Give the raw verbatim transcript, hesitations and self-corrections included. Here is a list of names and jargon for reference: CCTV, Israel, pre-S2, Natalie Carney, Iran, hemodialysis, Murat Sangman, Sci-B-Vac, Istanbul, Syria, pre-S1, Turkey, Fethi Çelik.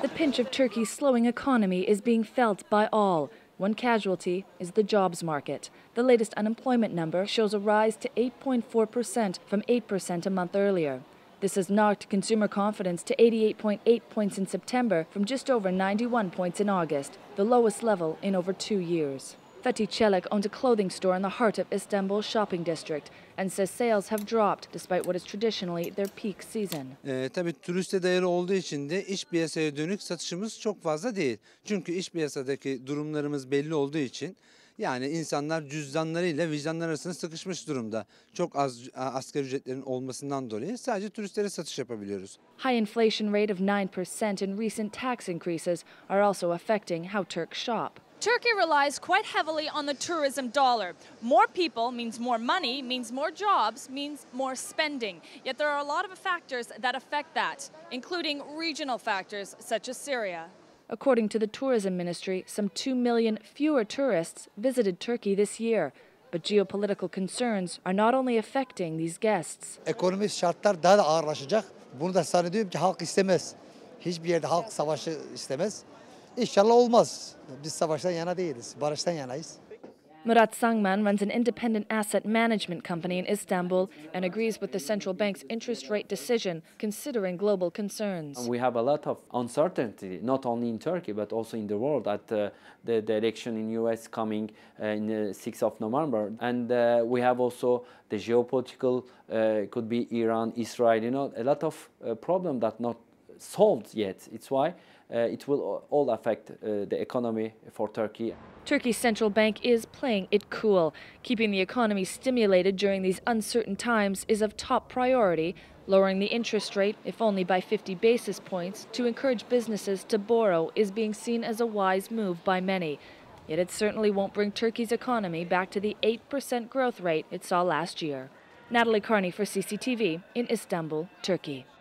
The pinch of Turkey's slowing economy is being felt by all. One casualty is the jobs market. The latest unemployment number shows a rise to eight point four percent from eight percent a month earlier. This has knocked consumer confidence to eighty-eight point eight points in September from just over ninety-one points in August, the lowest level in over two years. Fethi Çelik owned a clothing store in the heart of Istanbul's shopping district and says sales have dropped despite what is traditionally their peak season. E, tabii turiste dayalı olduğu için de iş piyasaya dönük satışımız çok fazla değil. Çünkü iş piyasadaki durumlarımız belli olduğu için yani insanlar cüzdanlarıyla vicdanlar arasında sıkışmış durumda. Çok az asgari ücretlerin olmasından dolayı sadece turistlere satış yapabiliyoruz. High inflation rate of nine percent and recent tax increases are also affecting how Turks shop. Turkey relies quite heavily on the tourism dollar. More people means more money, means more jobs, means more spending. Yet there are a lot of factors that affect that, including regional factors such as Syria. According to the tourism ministry, some two million fewer tourists visited Turkey this year. But geopolitical concerns are not only affecting these guests. Ekonomik şartlar daha da ağırlaşacak. Bunu da sana diyorum ki halk istemez. Hiçbir yerde halk savaşı istemez. İnşallah olmaz. Biz savaştan yana değiliz. Barıştan yanayız. Murat Sangman runs an independent asset management company in Istanbul and agrees with the central bank's interest rate decision, considering global concerns. We have a lot of uncertainty, not only in Turkey, but also in the world, at uh, the, the election in U S coming uh, in the sixth of November. And uh, we have also the geopolitical, uh, could be Iran, Israel, you know, a lot of uh, problems that not solved yet. It's why uh, it will all affect uh, the economy for Turkey. Turkey's central bank is playing it cool. Keeping the economy stimulated during these uncertain times is of top priority, lowering the interest rate, if only by fifty basis points, to encourage businesses to borrow is being seen as a wise move by many. Yet it certainly won't bring Turkey's economy back to the eight percent growth rate it saw last year. Natalie Carney for C C T V in Istanbul, Turkey.